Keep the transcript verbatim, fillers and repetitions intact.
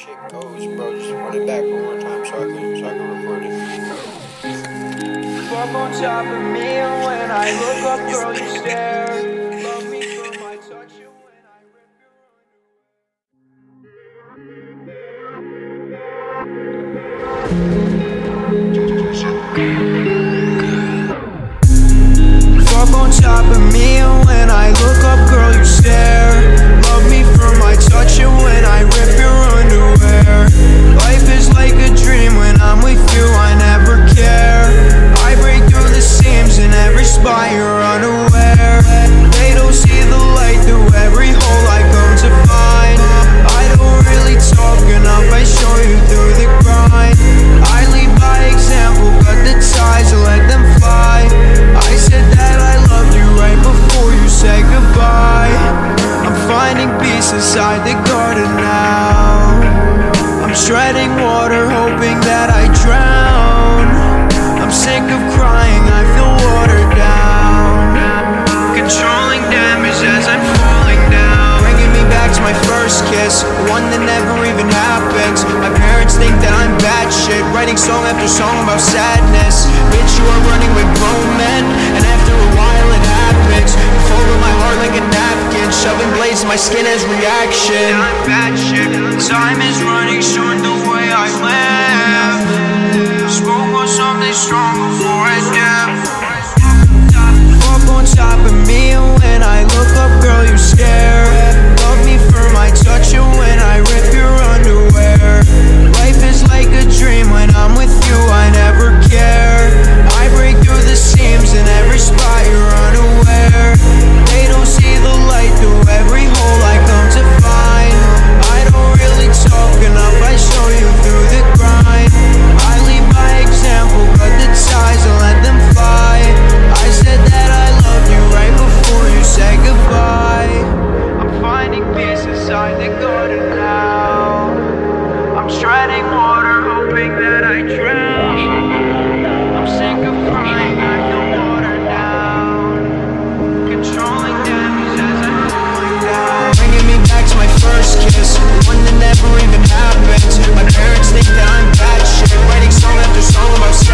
shit goes, bro. Just run it back one more time so I can, so I can record it. Up on top of me, and when I look up, girl, you stare. Love me from my touch, you when I rip your underwear. Up on top of me, and when I look up, girl, you stare. Love me from my touch, you when I rip your underwear. Life is like a dream when I'm with you, I never care. I break through the seams in every spot, you're unaware. They don't see the light through every hole I come to find. I don't really talk enough, I show you through the grind. I lead by example, cut the ties and let them fly. I said that I loved you right before you said goodbye. Finding peace inside the garden now. I'm treading water, hoping that I drown. I'm sick of crying, I feel watered down. Controlling damage as I'm falling down. Bringing me back to my first kiss, one that never even happens. My parents think that I'm bad shit, writing song after song about sadness. Bitch, you are running with grown men, and after a while it happens. Folding my heart like a napkin, shoving blades in my skin as reaction. I'm bad shit. Time is running short the way I live. Spoke on something strong before I dipped. Up on top of me, and when I look up, girl, you stare. Love me for my touch, and when I rip your underwear. Life is like a dream when I'm with you, I never care. I break through the seams in every spot, you're unaware. They don't see the light through every hole I come to find. I don't really talk enough, I show you through the grind. I lead by example, cut the ties and let them fly. I said that I loved you right before you said goodbye. I'm finding peace inside the garden now. I'm treading water, hoping that I drown. I'm sick of crying, I feel watered down. Controlling damage as I'm falling down. Bringing me back to my first kiss, one that never even happened. My parents think that I'm bad shit, writing song after song about